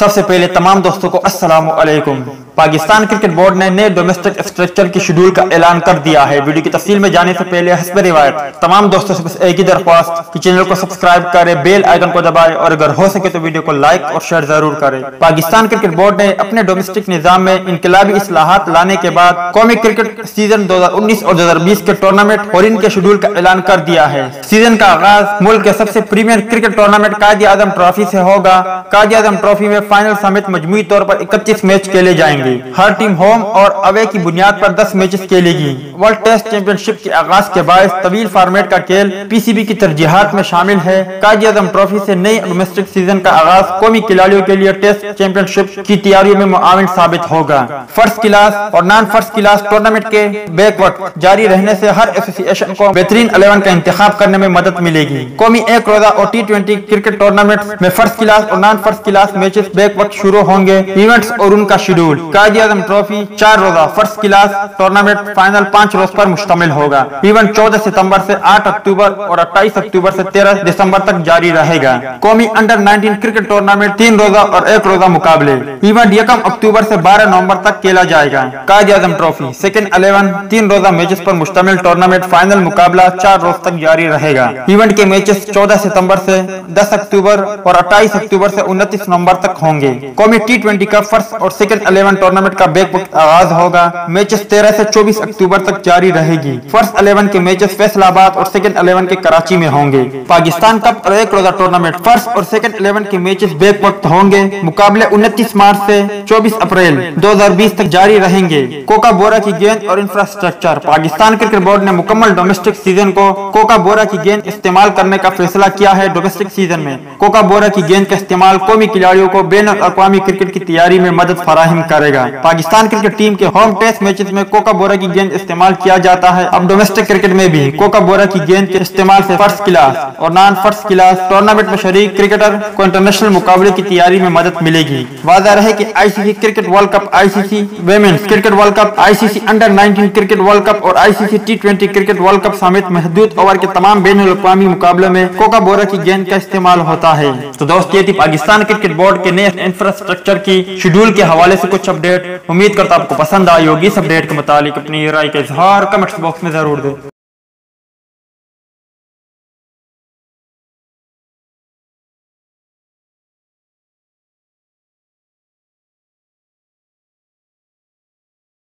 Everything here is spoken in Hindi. सबसे पहले तमाम दोस्तों को अस्सलाम वालेकुम। पाकिस्तान क्रिकेट बोर्ड ने नए डोमेस्टिक स्ट्रक्चर की शेड्यूल का ऐलान कर दिया है। वीडियो की तफसील में जाने से पहले हिस्ब रिवायत तमाम दोस्तों से बस एक ही दरख्वास्त कि चैनल को सब्सक्राइब करें, बेल आइकन को दबाएं और अगर हो सके तो वीडियो को लाइक और शेयर जरूर करें। पाकिस्तान क्रिकेट बोर्ड ने अपने डोमेस्टिक निजाम में इनकलाबी इस्लाहात लाने के बाद कौमी क्रिकेट सीजन 2019 और 2020 के टूर्नामेंट और इनके शेड्यूल का ऐलान कर दिया है। सीजन का आगाज मुल्क के सबसे premier cricket tournament Quaid-e-Azam trophy से होगा। कायद-ए-आज़म ट्रॉफी में फाइनल समेत मजमूई तौर पर 31 मैच खेले जाएंगे। हर टीम होम और अवे की बुनियाद पर 10 मैचेस खेलेगी। वर्ल्ड टेस्ट चैंपियनशिप के आगाज के बायस तवील फॉर्मेट का खेल पीसीबी की तरजीहात में शामिल है। कायद-ए-आज़म ट्रॉफी से नए डोमेस्टिक सीजन का आगाज कौमी खिलाड़ियों के लिए टेस्ट चैंपियनशिप की तैयारियों में मुआविन साबित होगा। फर्स्ट क्लास और नॉन फर्स्ट क्लास टूर्नामेंट के बैकवर्ड जारी रहने से हर एसोसिएशन को बेहतरीन 11 का इंतखाब करने में मदद मिलेगी। कौमी एक रोजा और T20 क्रिकेट टूर्नामेंट में फर्स्ट क्लास और नॉन फर्स्ट क्लास मैचेस बैकवर्ड शुरू होंगे। इवेंट्स और उनका शेड्यूल। कायद-ए-आज़म ट्रॉफी 4 रोजा फर्स्ट क्लास टूर्नामेंट फाइनल 5 रोज पर मुश्तमिल होगा। इवेंट 14 सितंबर से 8 अक्टूबर और 28 अक्टूबर से 13 दिसंबर तक जारी रहेगा। कौमी अंडर 19 क्रिकेट टूर्नामेंट 3 रोजा और 1 रोजा मुकाबले। इवेंट यकम अक्टूबर से 12 नवंबर तक खेला जाएगा। कायद-ए-आज़म ट्रॉफी सेकंड 11 3 रोजा मैचेस पर मुश्तमिल टूर्नामेंट फाइनल मुकाबला 4 रोज तक जारी रहेगा। इवेंट के मैचेस 14 सितंबर से 10 अक्टूबर और 28 अक्टूबर से 29 नवंबर तक होंगे। कौमी T20 का फर्स्ट और सेकंड 11 टूर्नामेंट का बैकवर्ड आगाज होगा। मैचेस 13 से 24 अक्टूबर तक जारी रहेगी। फर्स्ट 11 के मैचेस फैसलाबाद और सेकंड 11 के कराची में होंगे। पाकिस्तान कप और एक रोजा टूर्नामेंट फर्स्ट और सेकंड 11 के मैचेस बैकवर्ड होंगे। मुकाबले 29 मार्च से 24 अप्रैल 2020 तक जारी रहेंगे। कोकाबोरा की गेंद और इंफ्रास्ट्रक्चर। पाकिस्तान क्रिकेट बोर्ड ने मुकम्मल डोमेस्टिक सीजन को कोकाबोरा की गेंद इस्तेमाल करने का फैसला किया है। डोमेस्टिक सीजन में कोकाबोरा की गेंद का इस्तेमाल कौमी खिलाड़ियों को बैन अल-अक़वामी क्रिकेट की तैयारी में मदद फराहम करेगा। पाकिस्तान क्रिकेट टीम के होम टेस्ट मैचेस में कोकाबोरा की गेंद इस्तेमाल किया जाता है। अब डोमेस्टिक क्रिकेट में भी कोकाबोरा की गेंद के इस्तेमाल से फर्स्ट क्लास और नॉन फर्स्ट क्लास टूर्नामेंट में शरीक क्रिकेटर को इंटरनेशनल मुकाबले की तैयारी में मदद मिलेगी। वादा रहे की ICC cricket world cup, ICC women's cricket world cup, ICC under 19 cricket world cup और ICC T20 cricket world cup समेत महदूद ओवर के तमाम बैन अल-अक़वामी मुकाबले में कोकाबोरा की गेंद का इस्तेमाल होता है। तो दोस्त, ये थी पाकिस्तान क्रिकेट बोर्ड के नए इंफ्रास्ट्रक्चर की शेड्यूल के हवाले से कुछ अपडेट। उम्मीद करता आपको पसंद आई होगी। इस अपडेट के मुताबिक अपनी राय का इजहार कमेंट्स बॉक्स में जरूर दें।